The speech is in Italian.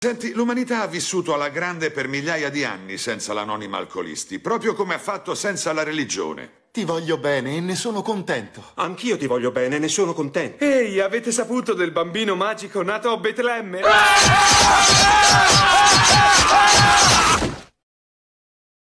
Senti, l'umanità ha vissuto alla grande per migliaia di anni senza l'anonima alcolisti, proprio come ha fatto senza la religione. Ti voglio bene e ne sono contento. Anch'io ti voglio bene e ne sono contento. Ehi, avete saputo del bambino magico nato a Betlemme?